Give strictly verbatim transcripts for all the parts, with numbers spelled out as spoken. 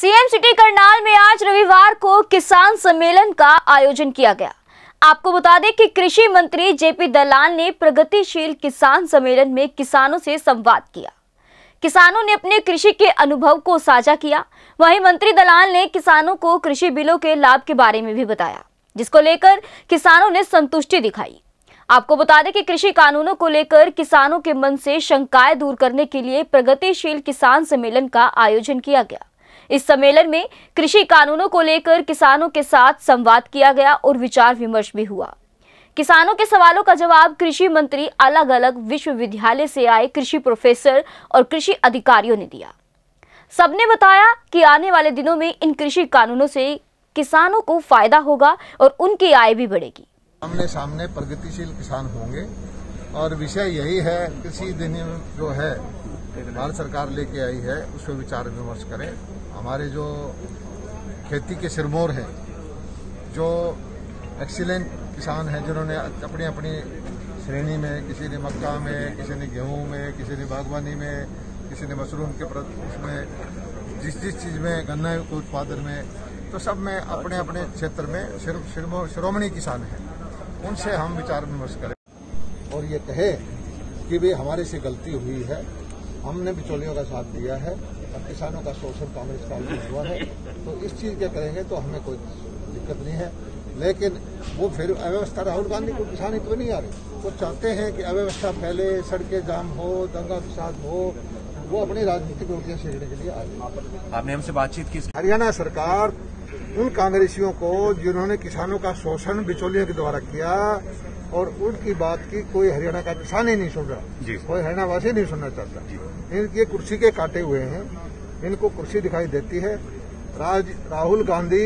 CM city Karnal में आज रविवार को किसान सम्मेलन का आयोजन किया गया। आपको बता दें कि कृषि मंत्री जेपी दलाल ने प्रगतिशील किसान सम्मेलन में किसानों से संवाद किया। किसानों ने अपने कृषि के अनुभव को साझा किया। वहीं मंत्री दलाल ने किसानों को कृषि बिलों के लाभ के बारे में भी बताया, जिसको लेकर किसानों ने संतुष्टि दिखाई। आपको बता दें कि कृषि कानूनों को लेकर किसानों के मन से शंकाएं दूर करने के लिए प्रगतिशील किसान सम्मेलन का आयोजन किया गया। इस सम्मेलन में कृषि कानूनों को लेकर किसानों के साथ संवाद किया गया और विचार विमर्श भी हुआ। किसानों के सवालों का जवाब कृषि मंत्री अलग अलग विश्वविद्यालय से आए कृषि प्रोफेसर और कृषि अधिकारियों ने दिया। सबने बताया कि आने वाले दिनों में इन कृषि कानूनों से किसानों को फायदा होगा और उनकी आय भी बढ़ेगी। आमने सामने प्रगतिशील किसान होंगे और विषय यही है, कृषि अधिनियम जो है भारत सरकार लेके आई है, उस पर विचार विमर्श करें। हमारे जो खेती के सिरमौर हैं, जो एक्सीलेंट किसान हैं, जिन्होंने अपनी अपनी श्रेणी में, किसी ने मक्का में, किसी ने गेहूं में, किसी ने बागवानी में, किसी ने मशरूम के उसमें, जिस जिस चीज़ में, गन्ना के उत्पादन में, तो सब में अपने अपने क्षेत्र में शिरमौर शिरोमणि किसान हैं, उनसे हम विचार विमर्श करें और ये कहे कि भाई हमारे से गलती हुई है, हमने बिचौलियों का साथ दिया है और किसानों का शोषण कांग्रेस काल में हुआ है, तो इस चीज के करेंगे तो हमें कोई दिक्कत नहीं है। लेकिन वो फिर अव्यवस्था, राहुल गांधी को किसान क्यों नहीं आ रहे? वो चाहते हैं कि अव्यवस्था फैले, सड़कें जाम हो, दंगा फसाद हो, वो अपनी राजनीतिक रोटियां सेकने के लिए आ रहे। आपने हमसे बातचीत की। हरियाणा सरकार उन कांग्रेसियों को जिन्होंने किसानों का शोषण बिचौलियों के द्वारा किया और उनकी बात की कोई हरियाणा का किसान ही नहीं सुन रहा, कोई हरियाणा वासी नहीं सुनना चाहता। इनके कुर्सी के काटे हुए हैं, इनको कुर्सी दिखाई देती है। राज राहुल गांधी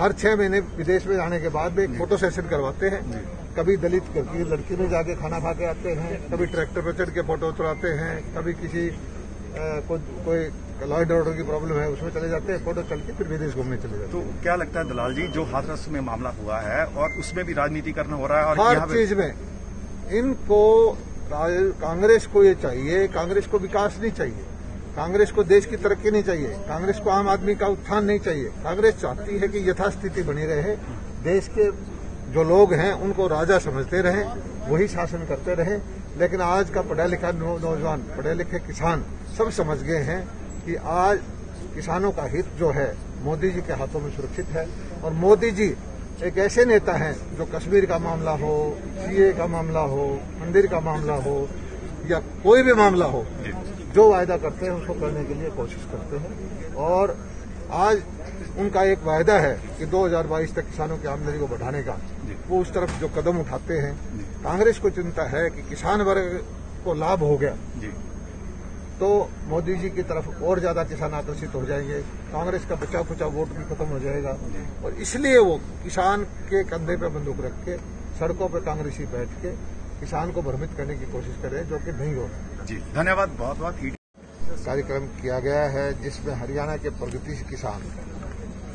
हर छह महीने विदेश में जाने के बाद में फोटो सेशन करवाते हैं। कभी दलित करके लड़की में जाके खाना खा के आते हैं, कभी ट्रैक्टर पर चढ़ के फोटो उतराते हैं, कभी किसी को, कोई लॉ एंड ऑर्डर की प्रॉब्लम है उसमें चले जाते हैं, फोटो चल के फिर विदेश घूमने चले जाते हैं। तो क्या लगता है दलाल जी, जो हाथरस में मामला हुआ है और उसमें भी राजनीति करना हो रहा है और हर चीज में इनको, कांग्रेस को ये चाहिए, कांग्रेस को विकास नहीं चाहिए, कांग्रेस को देश की तरक्की नहीं चाहिए, कांग्रेस को आम आदमी का उत्थान नहीं चाहिए। कांग्रेस चाहती है कि यथास्थिति बनी रहे, देश के जो लोग हैं उनको राजा समझते रहें, वही शासन करते रहें। लेकिन आज का पढ़ा लिखा नौजवान, पढ़े लिखे किसान सब समझ गए हैं कि आज किसानों का हित जो है मोदी जी के हाथों में सुरक्षित है। और मोदी जी एक ऐसे नेता हैं जो कश्मीर का मामला हो, सीए का मामला हो, मंदिर का मामला हो या कोई भी मामला हो, जो वायदा करते हैं उसको करने के लिए कोशिश करते हैं। और आज उनका एक वायदा है कि दो हज़ार बाईस तक किसानों की आमदनी को बढ़ाने का, वो उस तरफ जो कदम उठाते हैं। कांग्रेस को चिंता है कि किसान वर्ग को लाभ हो गया तो मोदी जी की तरफ और ज्यादा किसान आकर्षित हो जाएंगे, कांग्रेस का बचा खुचा वोट भी खत्म हो जाएगा और इसलिए वो किसान के कंधे पर बंदूक रख के सड़कों पर कांग्रेसी बैठ के किसान को भ्रमित करने की कोशिश कर रहे हैं, जो कि नहीं हो रहा। जी धन्यवाद। बहुत बहुत कार्यक्रम किया गया है जिसमें हरियाणा के प्रगतिशील किसान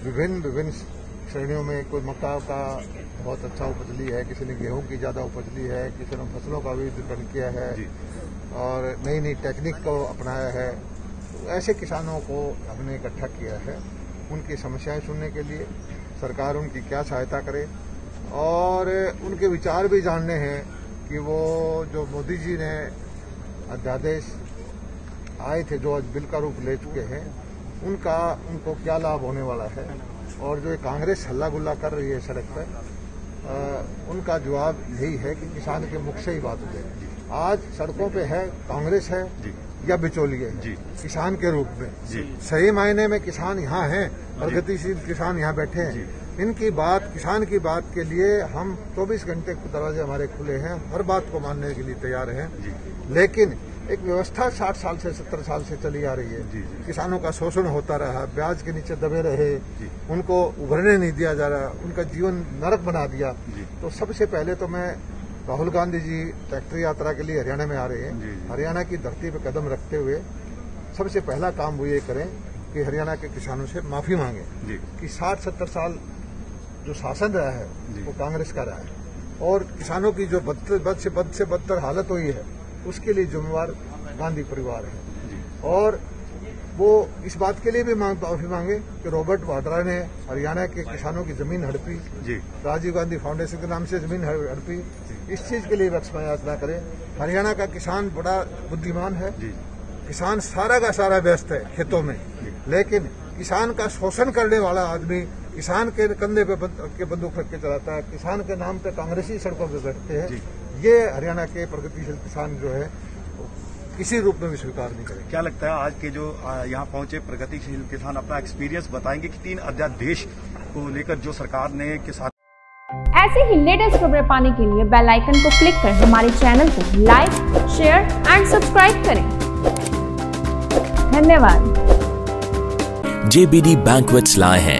विभिन्न विभिन्न श्रेणियों में, कोई मक्का का बहुत अच्छा उपज ली है, किसी ने गेहूं की ज्यादा उपज ली है, किसी ने फसलों का भी वितरण किया है और नई नई टेक्निक को अपनाया है। तो ऐसे किसानों को हमने इकट्ठा किया है उनकी समस्याएं सुनने के लिए, सरकार उनकी क्या सहायता करे और उनके विचार भी जानने हैं कि वो जो मोदी जी ने अध्यादेश आए थे जो आज बिल का रूप ले चुके हैं, उनका उनको क्या लाभ होने वाला है और जो कांग्रेस हल्ला गुल्ला कर रही है सड़क पर, आ, उनका जवाब यही है कि किसान के मुख से ही बात उठे। आज सड़कों पे है कांग्रेस है या बिचौलिए है किसान के रूप में, सही मायने में किसान यहाँ हैं, प्रगतिशील किसान यहाँ बैठे हैं। इनकी बात, किसान की बात के लिए हम चौबीस घंटे दरवाजे हमारे खुले हैं, हर बात को मानने के लिए तैयार हैं। लेकिन एक व्यवस्था साठ साल से सत्तर साल से चली आ रही है, जी, जी। किसानों का शोषण होता रहा, ब्याज के नीचे दबे रहे, उनको उभरने नहीं दिया जा रहा, उनका जीवन नरक बना दिया। तो सबसे पहले तो मैं, राहुल गांधी जी ट्रैक्टर यात्रा के लिए हरियाणा में आ रहे हैं, हरियाणा की धरती पर कदम रखते हुए सबसे पहला काम वो ये करें कि हरियाणा के किसानों से माफी मांगे कि साठ सत्तर साल जो शासन रहा है वो कांग्रेस का रहा है और किसानों की जो बद से बद से बदतर हालत हुई है उसके लिए जिम्मेवार गांधी परिवार है। और वो इस बात के लिए भी माफी मांगे कि रॉबर्ट वाड्रा ने हरियाणा के किसानों की जमीन हड़पी, राजीव गांधी फाउंडेशन के नाम से जमीन हड़पी, इस चीज के लिए क्षमा याचना करें। हरियाणा का किसान बड़ा बुद्धिमान है, किसान सारा का सारा व्यस्त है खेतों में, लेकिन किसान का शोषण करने वाला आदमी किसान के कंधे पे बंदूक रख के चलाता है, किसान के नाम पे कांग्रेसी सड़कों पर बैठते हैं। ये हरियाणा के प्रगतिशील किसान जो है किसी रूप में भी स्वीकार नहीं करें। क्या लगता है आज के जो यहाँ पहुंचे प्रगतिशील किसान अपना एक्सपीरियंस बताएंगे कि तीन अध्यादेश को लेकर जो सरकार ने किसान। ऐसे ही लेटेस्ट खबरें पाने के लिए बेल आइकन को क्लिक कर हमारे चैनल को लाइक, शेयर एंड सब्सक्राइब करें। धन्यवाद। जेबीडी बैंक्वेट्स लाए हैं